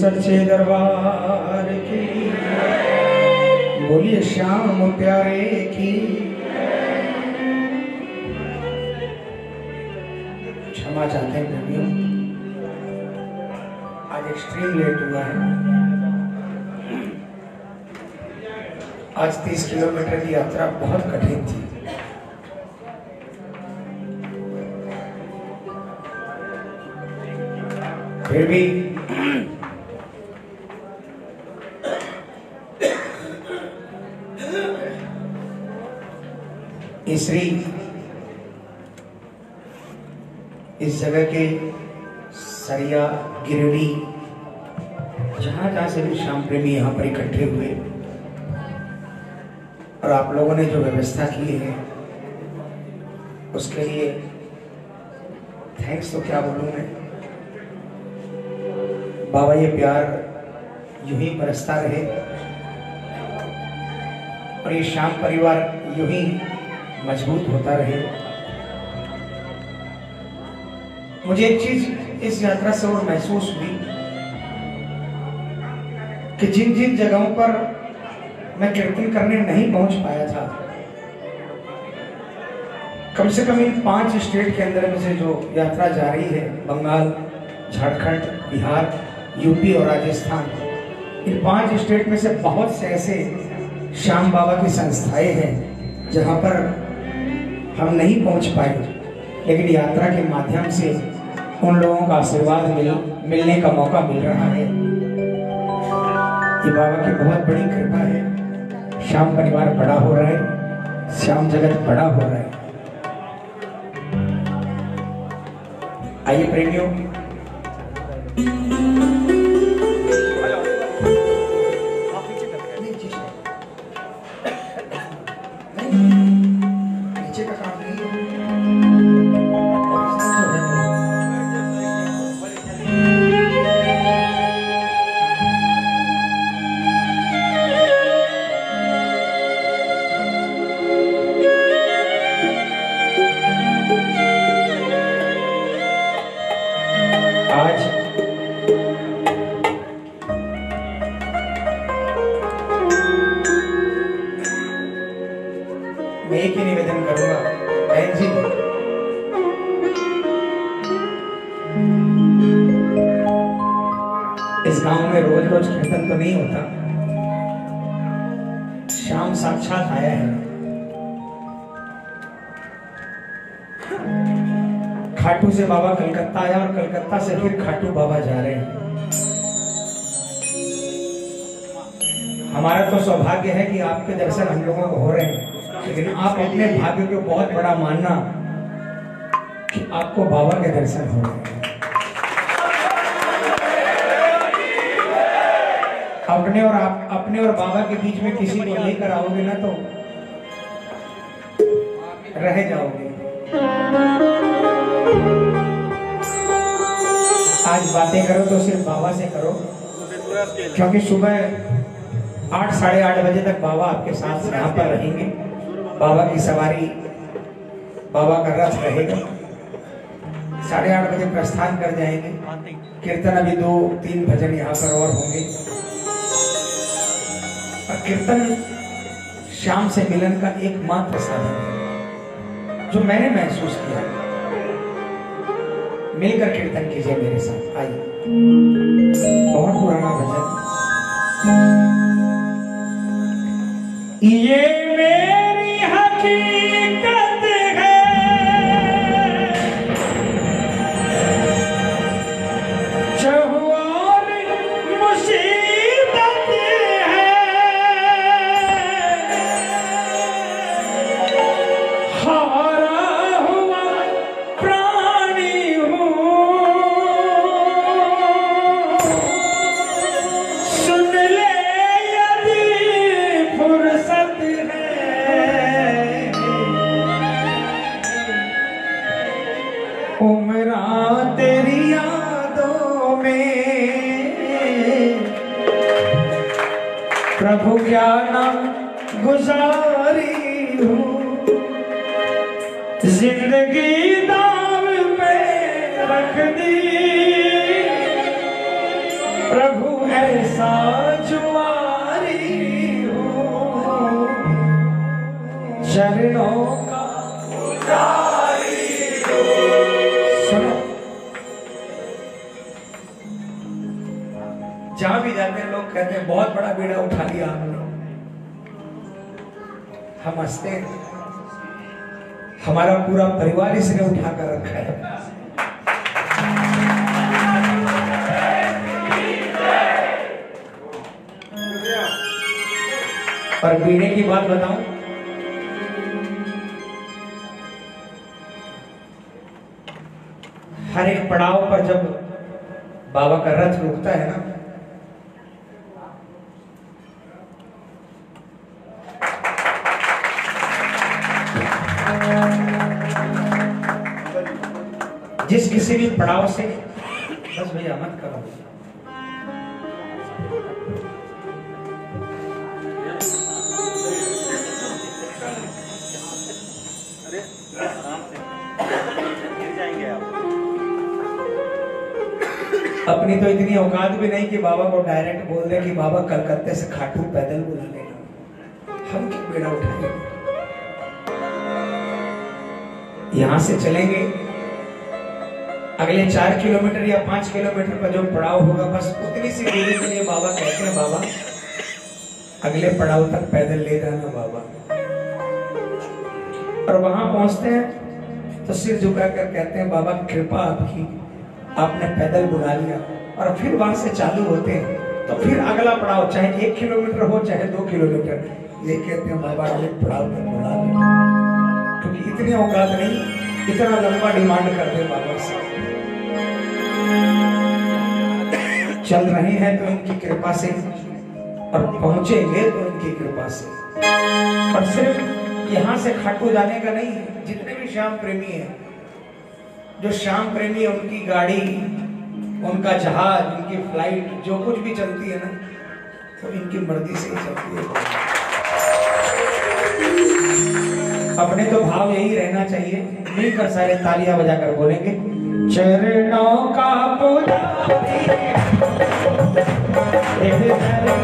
सच्चे दरबार की बोलिए श्याम प्यारे की। क्षमा चाहते हैं प्रेमियों, आज एक्सट्रीम लेट हुआ है। आज 30 किलोमीटर की यात्रा बहुत कठिन थी। फिर भी श्री इस जगह के सरिया गिरिडीह जहां जहां से भी श्याम प्रेमी यहाँ पर इकट्ठे हुए और आप लोगों ने जो व्यवस्था की है उसके लिए थैंक्स तो क्या बोलूँ मैं। बाबा ये प्यार यूं ही बरसता रहे और ये श्याम परिवार यूं ही मजबूत होता रहे। मुझे एक चीज इस यात्रा से और महसूस हुई कि जिन जिन जगहों पर मैं कीर्तन करने नहीं पहुंच पाया था, कम से कम इन 5 स्टेट के अंदर में से जो यात्रा जा रही है, बंगाल, झारखंड, बिहार, यूपी और राजस्थान, इन 5 स्टेट में से बहुत से ऐसे श्याम बाबा की संस्थाएं हैं जहां पर हम नहीं पहुंच पाए, लेकिन यात्रा के माध्यम से उन लोगों का आशीर्वाद मिलने का मौका मिल रहा है। ये बाबा की बहुत बड़ी कृपा है। श्याम परिवार बड़ा हो रहा है, श्याम जगत बड़ा हो रहा है। आइए प्रेमियों, इस गांव में रोज रोज कीर्तन तो नहीं होता, श्याम साक्षात आया है। खाटू से बाबा कलकत्ता आया और कलकत्ता से फिर खाटू बाबा जा रहे हैं। हमारा तो सौभाग्य है कि आपके दर्शन हम लोगों को हो रहे हैं, लेकिन आप अपने भाग्य को बहुत बड़ा मानना कि आपको बाबा के दर्शन हो रहे हैं। अपने और आप, अपने और बाबा के बीच में किसी को लेकर आओगे ना तो रह जाओगे। आज बातें करो तो सिर्फ बाबा से करो, क्योंकि सुबह 8 साढ़े 8 बजे तक बाबा आपके साथ यहाँ पर रहेंगे। बाबा की सवारी, बाबा का रथ रहेगा। 8:30 बजे प्रस्थान कर जाएंगे। कीर्तन अभी 2-3 भजन यहाँ पर और होंगे। और कीर्तन श्याम से मिलन का एकमात्र साधन है जो मैंने महसूस किया। मिलकर कीर्तन कीजिए मेरे साथ। आइए, बहुत पुराना भजन। ये मेरी हकीकत प्रभु क्या नाम गुजारी हूँ, जिंदगी दाम पे रख दी। प्रभु ऐसा जुआरी हूँ, चरणों का पुजारी हूँ। सुनो, जहाँ भी जाते हैं लोग कहते हैं बहुत बड़ा बेड़ा उठा लिया आपने। हम हंसते, हमारा पूरा परिवार इसने उठा कर रखा है। पर बीड़े की बात बताऊं, हर एक पड़ाव पर जब बाबा का रथ रुकता है ना, जिस किसी भी पड़ाव से, बस भैया मत करो, अरे आराम से गिर जाएंगे आप। अपनी तो इतनी औकात भी नहीं कि बाबा को डायरेक्ट बोल दे कि बाबा कलकत्ते से खाटू पैदल बुला लेना। हम क्यों बेड़ा उठाएंगे? यहां से चलेंगे, अगले 4 किलोमीटर या 5 किलोमीटर पर जो पड़ाव होगा, बस उतनी सी दूरी के लिए बाबा कहते हैं, बाबा अगले पड़ाव तक पैदल ले जाना बाबा। और वहां पहुंचते हैं तो सिर झुकाकर कहते हैं, बाबा कृपा आपकी, आपने पैदल बुला लिया। और फिर वहां से चालू होते हैं तो फिर अगला पड़ाव, चाहे 1 किलोमीटर हो चाहे 2 किलोमीटर, ये कहते हैं बाबा अगले पड़ाव तक बुला लिया। क्योंकि इतनी औकात नहीं, इतना लंबा डिमांड करते बाबा से। चल रहे हैं तो इनकी कृपा से, और पहुंचेंगे तो इनकी कृपा से। और सिर्फ यहाँ से खाटू जाने का नहीं है, जितने भी श्याम प्रेमी हैं, जो श्याम प्रेमी है, उनकी गाड़ी, उनका जहाज, उनकी फ्लाइट, जो कुछ भी चलती है ना, तो इनकी मर्जी से ही चलती है। अपने तो भाव यही रहना चाहिए। मिलकर सारे तालियां बजाकर बोलेंगे, चरणों का पुजारी हूँ।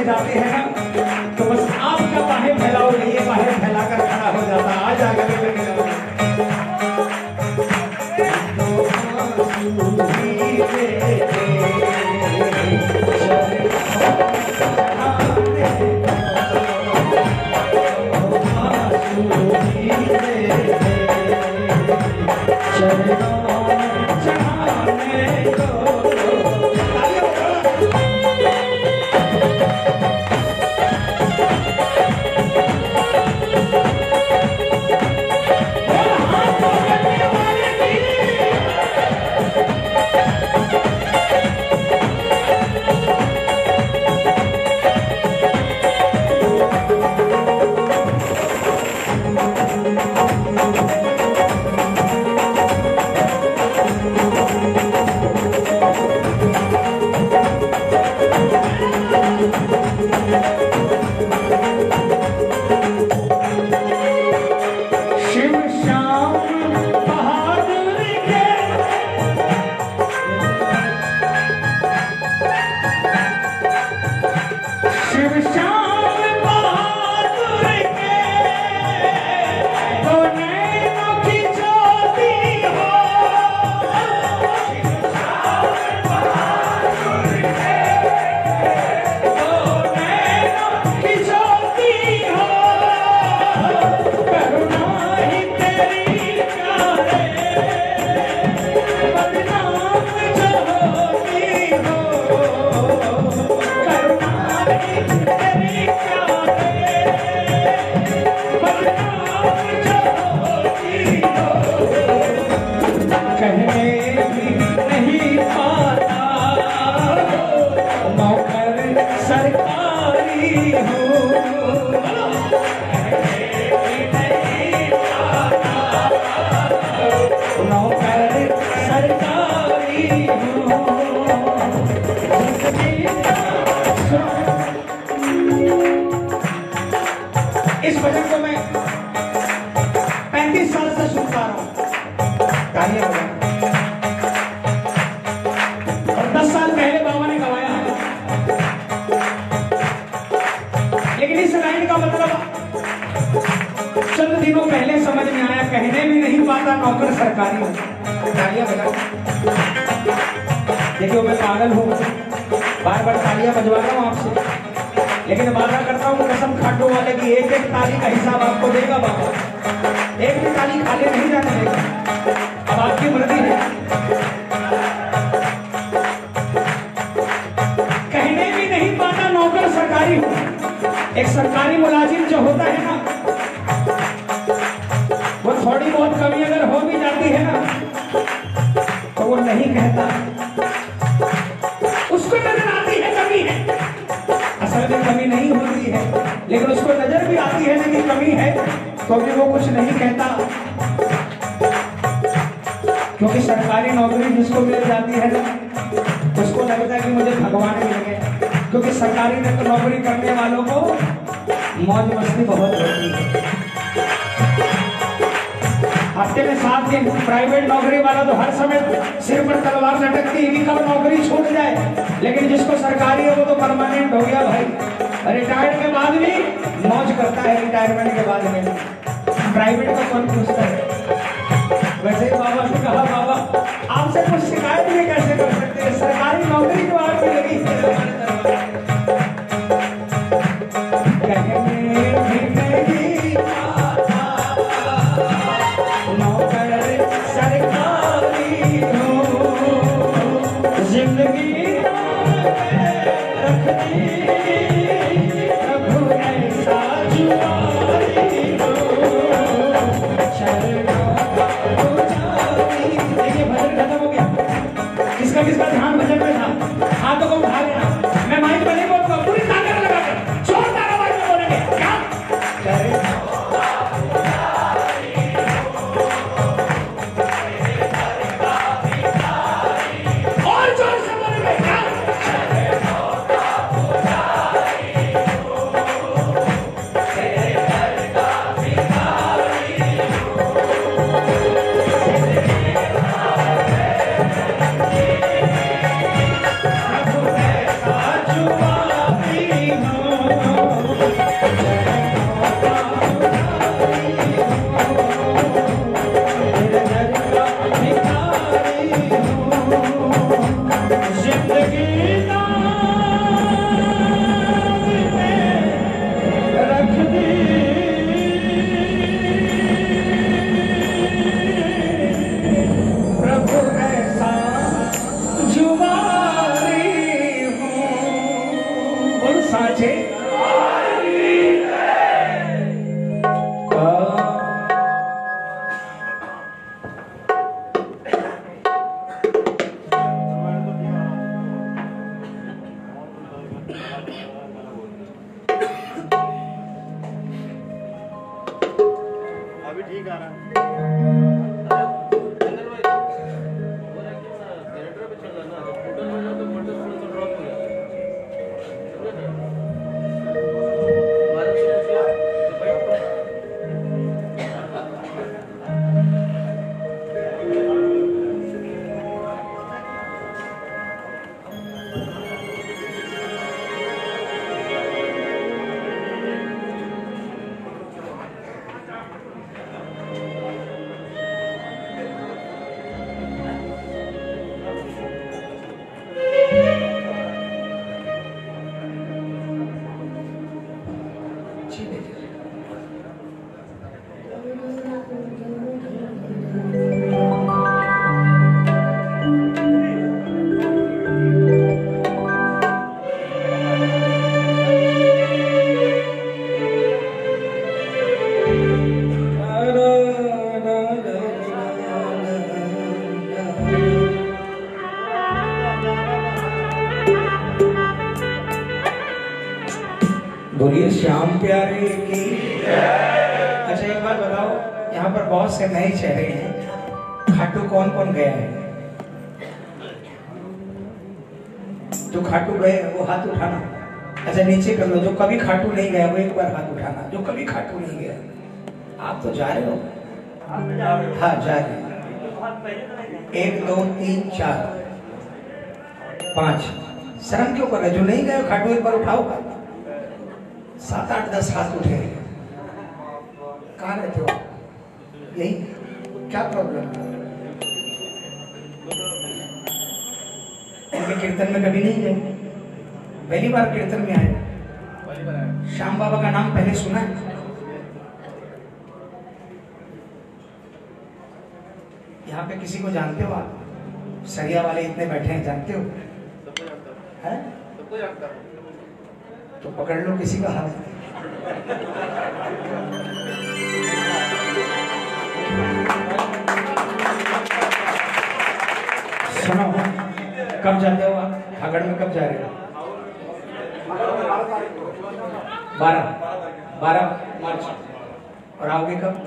जाते हैं ना तो बस आपका बाहें फैलाओ, नहीं बाहें फैला कर किसका किसका ध्यान भजन में था, हाथों को उठा लेना। यही गा रहा श्याम प्यारे की। अच्छा एक बार बताओ, यहाँ पर बहुत से नए चेहरे हैं, खाटू कौन कौन गया है? जो खाटू गए वो हाथ उठाना। अच्छा नीचे कर लो, जो कभी खाटू नहीं गया वो एक बार हाथ उठाना, जो कभी खाटू नहीं गया। आप तो जा रहे हो? हाँ जा रहे हो। 1 2 3 4 5। शर्म क्यों कर रहे? जो नहीं गए खाटू एक बार उठाओ। 7 8 10 हाथ उठे। कहाँ रहते हो? यही क्या प्रॉब्लम? उनके कीर्तन में कभी नहीं गए, पहली बार कीर्तन में आए। श्याम बाबा का नाम पहले सुना है? यहाँ पे किसी को जानते हो आप? सरिया वाले इतने बैठे हैं, जानते हो? सबको जानता हूँ। है? सबको जानता हूँ। तो पकड़ लो किसी का हाथ। सुनो, कब जाते हो आप? हागड़ में कब जा रहे हो? 12 मार्च। और आओगे कब?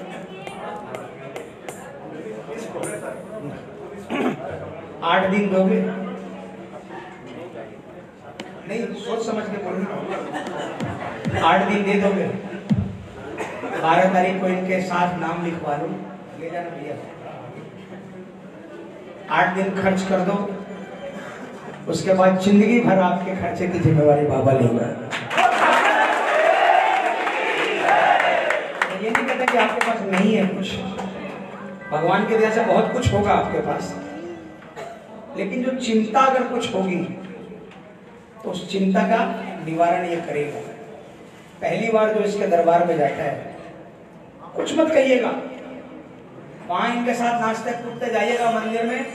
आठ दिन दोगे? नहीं सोच समझ के बोलना। 8 दिन दे दोगे? 12 तारीख को इनके साथ नाम लिखवा लो, ले जाना भैया। 8 दिन खर्च कर दो, उसके बाद जिंदगी भर आपके खर्चे की जिम्मेवारी बाबा लेगा। ये नहीं कहता कि आपके पास नहीं है कुछ, भगवान की दया से बहुत कुछ होगा आपके पास, लेकिन जो चिंता अगर कुछ होगी तो उस चिंता का निवारण ये करेगा। पहली बार जो इसके दरबार में जाता है कुछ मत कहिएगा, वहां इनके साथ नाचते कूदते जाइएगा मंदिर में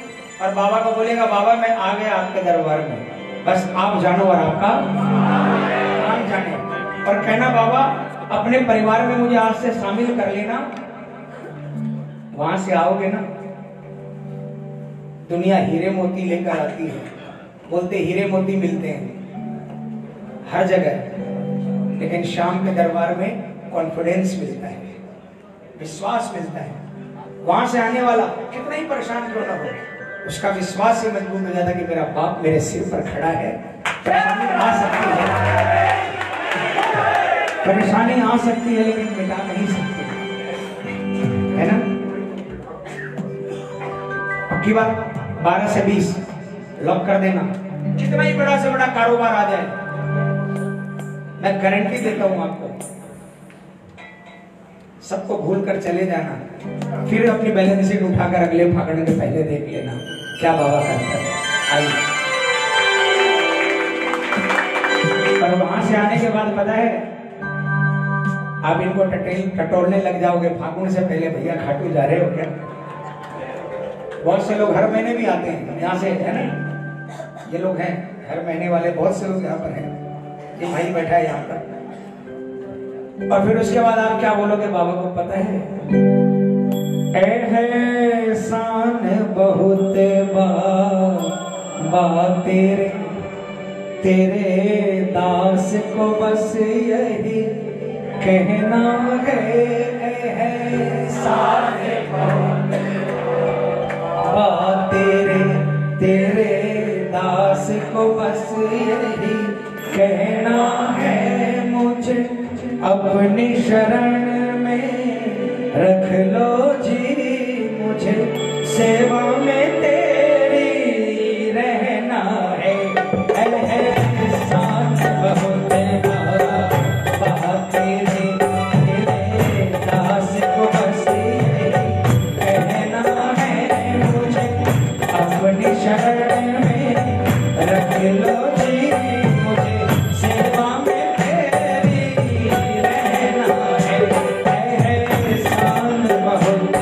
और बाबा को बोलेगा बाबा मैं आ गया आपके दरबार में, बस आप जानो और आपका नाम जाने। और कहना बाबा अपने परिवार में मुझे आज से शामिल कर लेना। वहां से आओगे ना, दुनिया हीरे मोती लेकर आती है, बोलते हीरे मोती मिलते हैं हर जगह, लेकिन शाम के दरबार में कॉन्फिडेंस मिलता है, विश्वास मिलता है। वहां से आने वाला कितना ही परेशान क्यों ना हो, उसका विश्वास ही मजबूत हो जाता कि मेरा बाप मेरे सिर पर खड़ा है, परेशानी आ सकती है, परेशानी आ सकती है लेकिन मिटा नहीं सकती है ना। अब की बात 12 से 20 लॉक कर देना। कितना ही बड़ा से बड़ा कारोबार आ जाए, मैं गारंटी देता हूं आपको, सबको भूलकर चले जाना, फिर अपनी बैलेंस शीट उठाकर अगले फागड़े के पहले देख लेना क्या बाबा करता है। पर वहां से आने के बाद पता है आप इनको टटोलने लग जाओगे, फागुन से पहले भैया खाटू जा रहे हो क्या? बहुत से लोग हर महीने भी आते हैं यहाँ से, है ना? ये लोग हैं हर महीने वाले, बहुत से लोग यहाँ पर हैं, ये भाई बैठा है यहाँ पर। और फिर उसके बाद आप क्या बोलोगे बाबा को पता है? एहसान बहुत बा तेरे तेरे दास को बस यही कहना है, हैं सारे तेरे, तेरे दास को बस यही कहना है मुझे अपनी शरण में रख लो जी, मुझे सेवा में तेरी रहना है। एहसास बहुत बड़ा तेरे, तेरे दास को बस यही कहना है मुझे अपनी शरण में रख लो जी, मुझे सेवा में तेरी रहना है। एहसान बहुत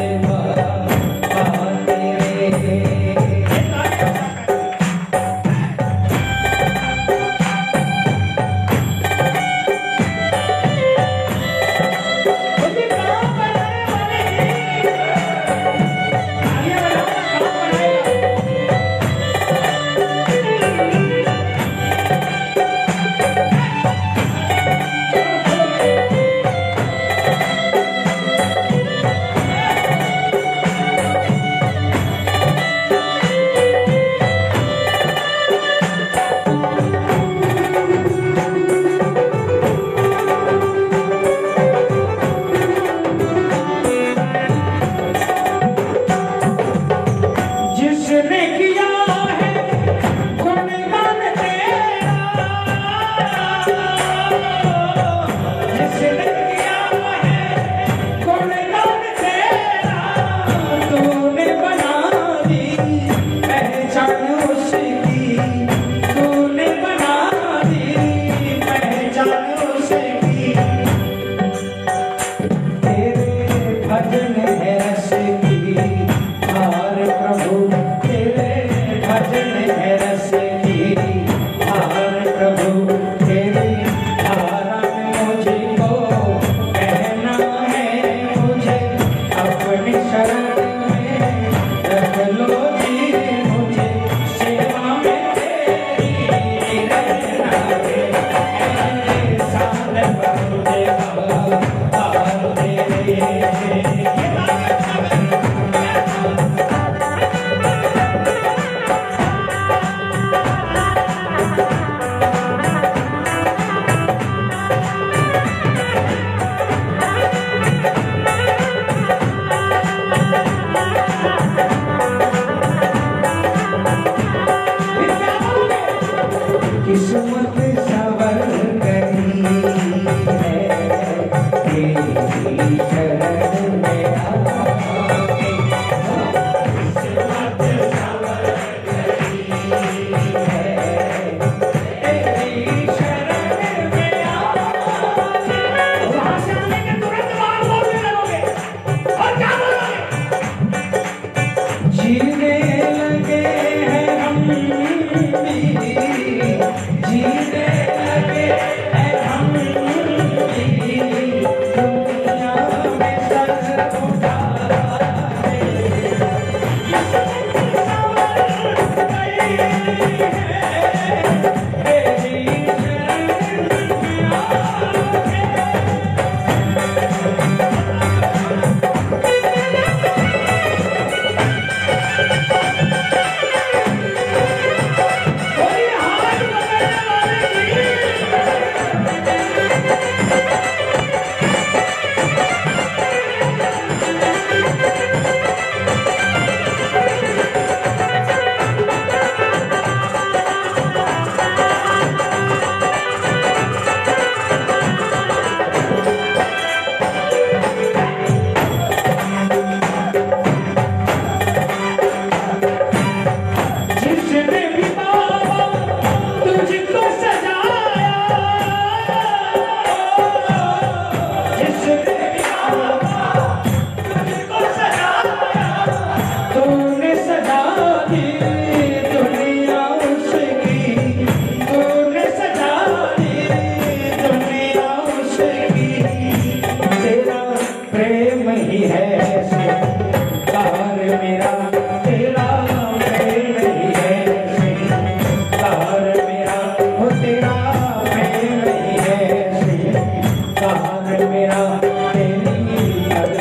बड़ा तेरे।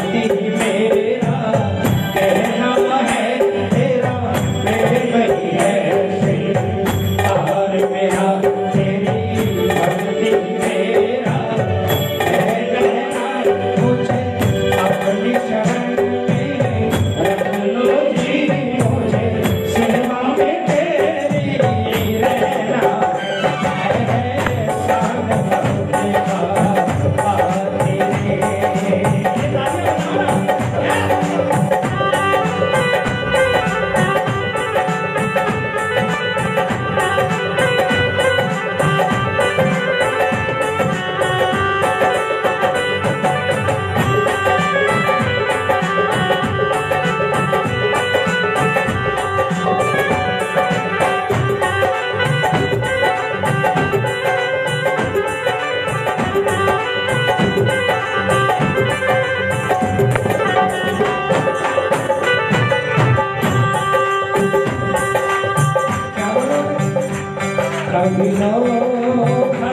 ये 35 mm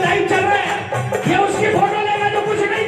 लाइव चल रहा है, ये उसकी फोटो लेगा तो कुछ नहीं।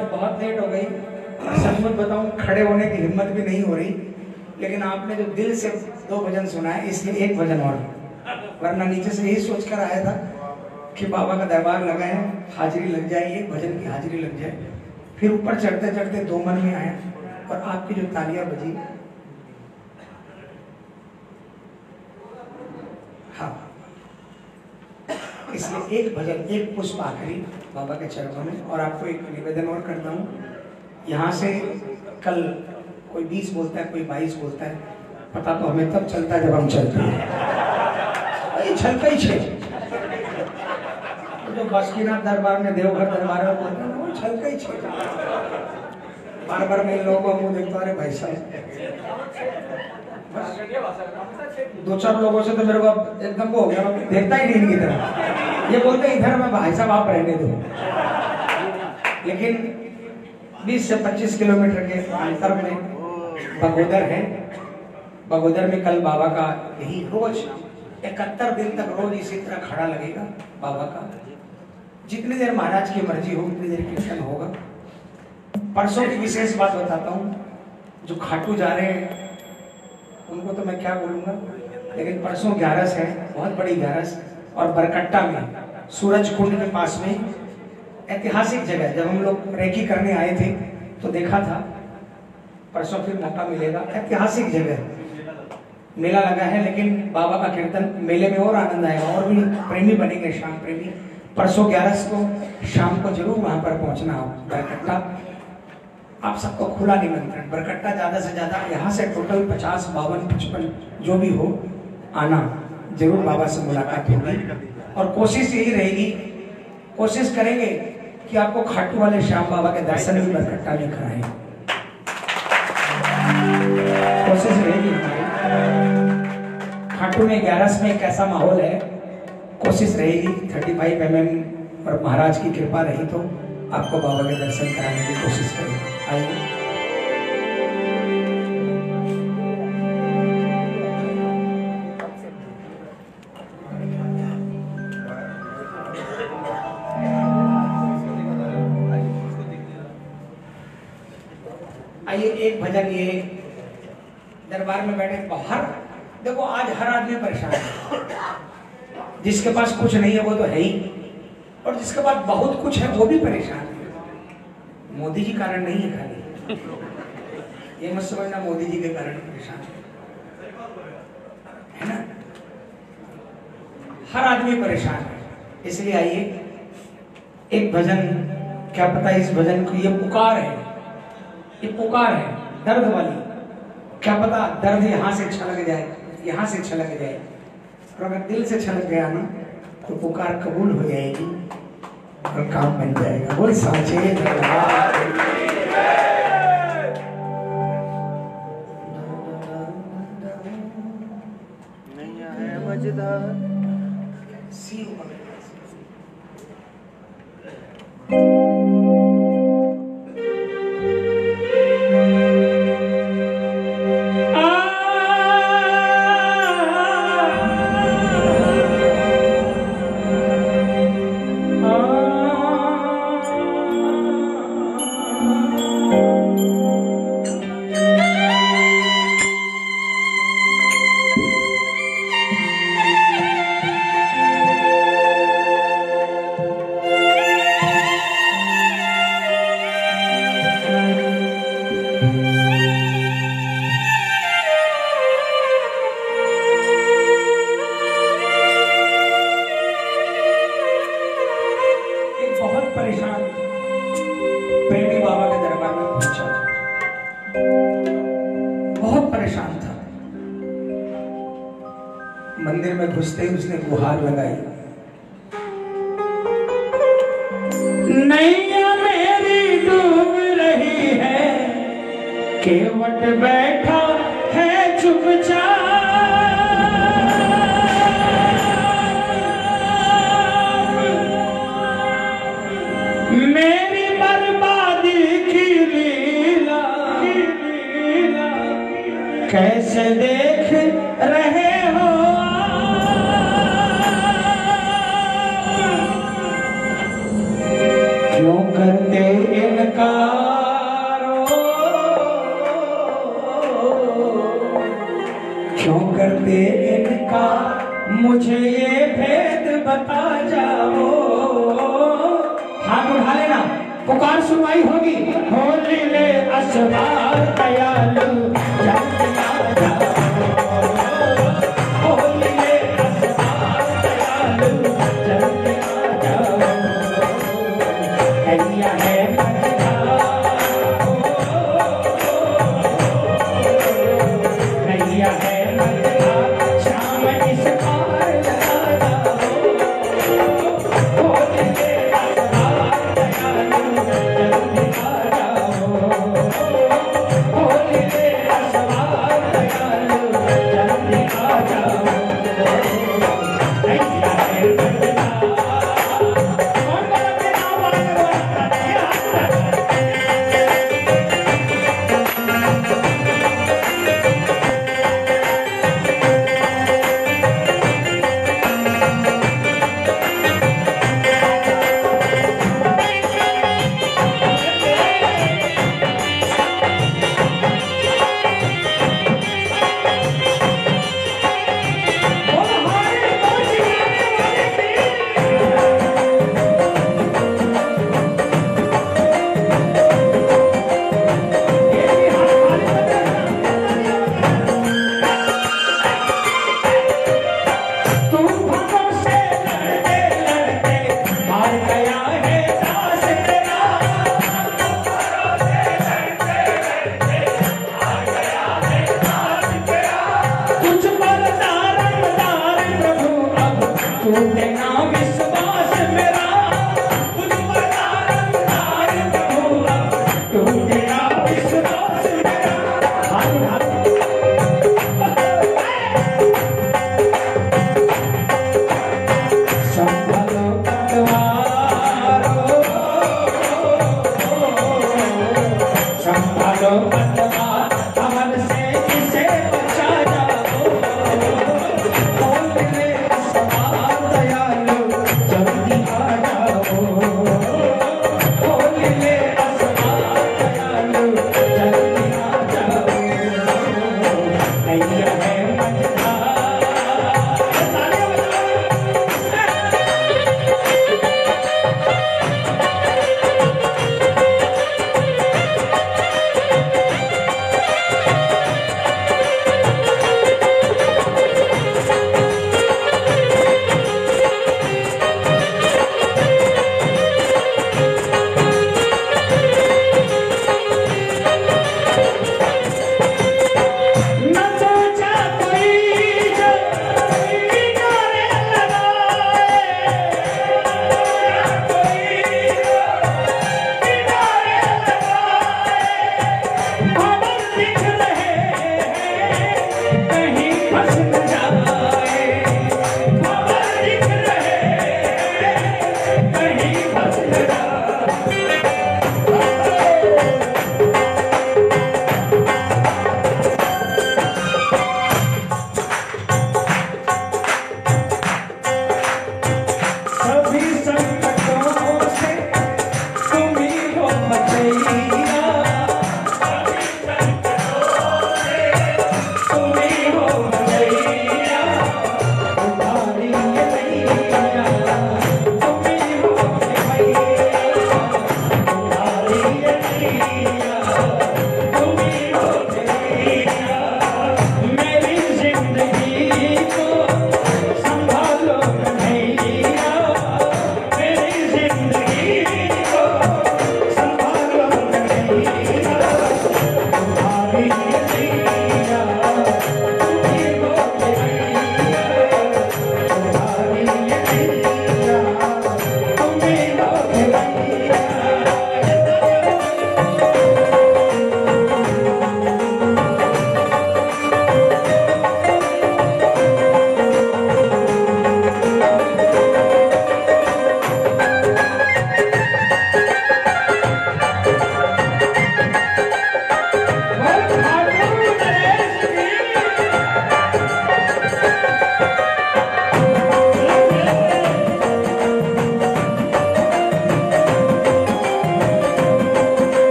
आज बहुत लेट हो गई, सचमुच बताऊं खड़े होने की हिम्मत भी नहीं हो रही, लेकिन आपने जो दिल से दो भजन सुनाए इसलिए एक भजन और, वरना नीचे से यही सोचकर आया था कि बाबा का दरबार लगा है, हाजिरी लग जाए, एक भजन की हाजिरी लग जाए। फिर ऊपर चढ़ते चढ़ते दो मन में आया और आपकी जो तालियां बजी, हाँ, इसलिए एक भजन, एक पुष्प आखिरी बाबा के चरणों में। और आपको एक निवेदन और करता हूँ, यहाँ से कल कोई 20 बोलता है, कोई 22 बोलता है, पता तो हमें तब चलता है जब हम चलते हैं, चलता ही छे जो बासुकीनाथ दरबार में, देवघर दरबार में बोलते हैं वो चलता ही छे। बार बार मैं लोगों को देखता, अरे भाई साहब दो चार लोगों से तो मेरे को एकदम वो हो गया, देखता ही नहीं इनकी तरफ, ये बोलते इधर मैं भाई साहब आप रहने दो। लेकिन 20 से 25 किलोमीटर के अंतर में बगोदर है, बगोदर में कल बाबा का यही रोज 71 दिन तक रोज इसी तरह खड़ा लगेगा बाबा का, जितनी देर महाराज की मर्जी हो उतनी देर कीर्तन होगा। परसों की विशेष बात बताता हूँ, जो खाटू जा रहे हैं उनको तो मैं क्या बोलूँगा, लेकिन परसों 11 है, बहुत बड़ी 11 और बरकट्टा में सूरज कुंड के पास में ऐतिहासिक जगह, जब हम लोग रेकी करने आए थे तो देखा था, परसों फिर मौका मिलेगा, ऐतिहासिक जगह मेला लगा है, लेकिन बाबा का कीर्तन मेले में और आनंद आएगा और भी प्रेमी बनेंगे, शाम प्रेमी। परसों 11 को शाम को जरूर वहाँ पर पहुँचना हो बरकट्टा, आप सबको खुला निमंत्रण, बरकट्टा ज़्यादा से ज़्यादा यहाँ से टोटल 50, 52, 55 जो भी हो आना, जरूर बाबा से मुलाकात होगी। और कोशिश यही रहेगी, कोशिश करेंगे कि आपको खाटू वाले श्याम बाबा के दर्शन भी बरकट्टा में कराएं, कोशिश रहेगी। खाटू में 11 में एक ऐसा माहौल है, कोशिश रहेगी 35 mm और महाराज की कृपा रही तो आपको बाबा के दर्शन कराने की कोशिश करेंगे। आइए एक भजन, ये दरबार में बैठे बाहर देखो, आज हर आदमी परेशान है, जिसके पास कुछ नहीं है वो तो है ही, और जिसके पास बहुत कुछ है वो भी परेशान है। मोदी जी कारण नहीं है खाली, ये मत समझना मोदी जी के कारण परेशान है ना, हर आदमी परेशान है। इसलिए आइए एक भजन, क्या पता इस भजन को, ये पुकार है, ये पुकार है दर्द वाली, क्या पता दर्द यहाँ से छलक जाए, यहाँ से छलक जाए, और अगर दिल से छलक गया ना तो पुकार कबूल हो जाएगी और काम बन जाएगा। बोल साचे दरबार की जय। नैया है मजदा सी करते इनका मुझे ये भेद बता जाओ। हाथ उठा लेना, पुकार सुनवाई होगी। होली ले असवार दयालू,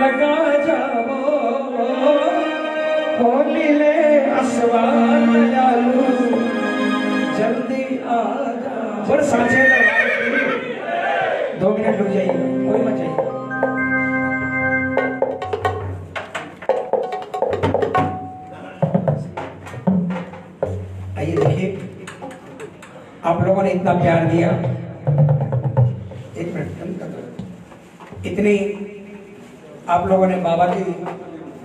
लगा जावो होली ले आसमान लालू जल्दी आ जा। पर साँचे 2 मिनट रुक जाइए, कोई मत जाइए। आइए देखिए, आप लोगों ने इतना प्यार दिया। 1 मिनट, इतनी आप लोगों ने बाबा की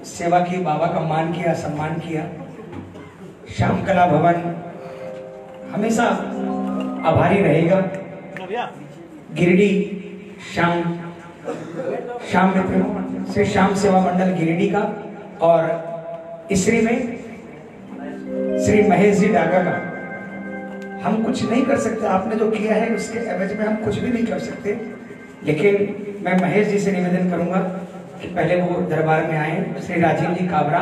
सेवा की, बाबा का मान किया, सम्मान किया। श्याम कला भवन हमेशा आभारी रहेगा। गिरिडीह श्याम मित्र से श्याम सेवा मंडल गिरिडीह का और इसरी में श्री महेश जी डागा का हम कुछ नहीं कर सकते। आपने जो किया है उसके एवज में हम कुछ भी नहीं कर सकते, लेकिन मैं महेश जी से निवेदन करूंगा कि पहले वो दरबार में आए। श्री राजीव जी काबरा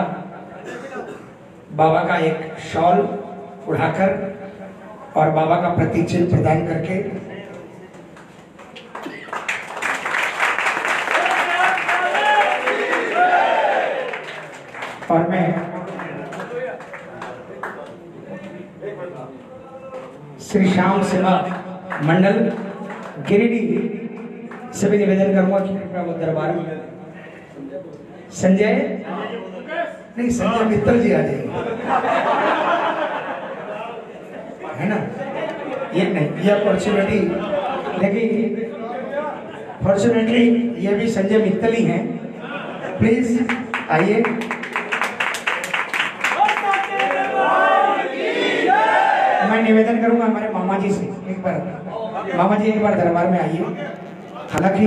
बाबा का एक शॉल उड़ाकर और बाबा का प्रतीक चिन्ह प्रदान करके और मैं श्री श्याम सेवा मंडल गिरिडीह से भी निवेदन करूंगा कि कृपया वो दरबार में संजय मित्तल जी आ जाएंगे, है ना। ये नहीं, ये अपॉर्चुनिटी, लेकिन फॉर्चुनेटली ये भी संजय मित्तल ही हैं। प्लीज आइए। मैं निवेदन करूंगा हमारे मामा जी से, एक बार मामा जी एक बार दरबार में आइए। हालांकि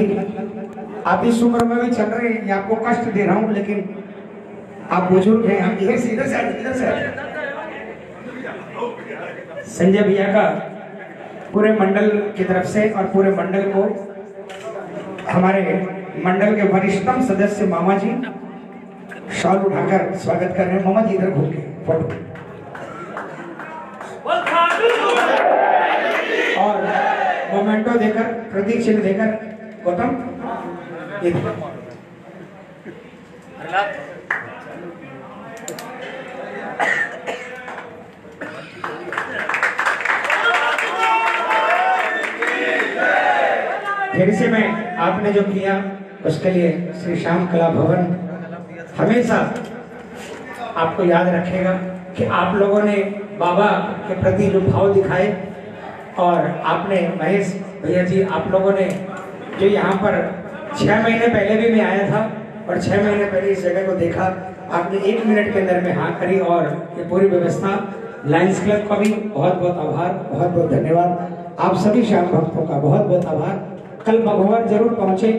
आप इस उम्र में भी चल रहे हैं, आपको कष्ट दे रहा हूं, लेकिन आप बुजुर्ग हैं। हम इधर से इधर से संजय भैया का पूरे मंडल की तरफ से और पूरे मंडल को हमारे मंडल के वरिष्ठतम सदस्य मामा जी शॉल उठाकर स्वागत कर रहे हैं। मामा जी इधर घूम के फोटो। और मोमेंटो देकर, प्रतीक चिन्ह देकर गौतम फिर से मैं आपने जो किया उसके लिए श्री श्याम कला भवन हमेशा आपको याद रखेगा कि आप लोगों ने बाबा के प्रति जो भाव दिखाए और आपने महेश भैया जी आप लोगों ने जो यहाँ पर 6 महीने पहले भी मैं आया था और 6 महीने पहले इस जगह को देखा, आपने 1 मिनट के अंदर में हाँ करी और ये पूरी व्यवस्था। लायंस क्लब का भी बहुत बहुत आभार, बहुत बहुत धन्यवाद। आप सभी श्याम भक्तों का बहुत बहुत आभार। कल भगवान जरूर पहुँचे,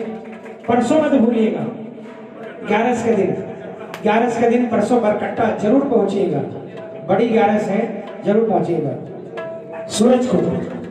परसों मत भूलिएगा। 11 के दिन परसों बरकट्टा जरूर पहुँचिएगा। बड़ी 11 है, जरूर पहुँचिएगा। सूरज को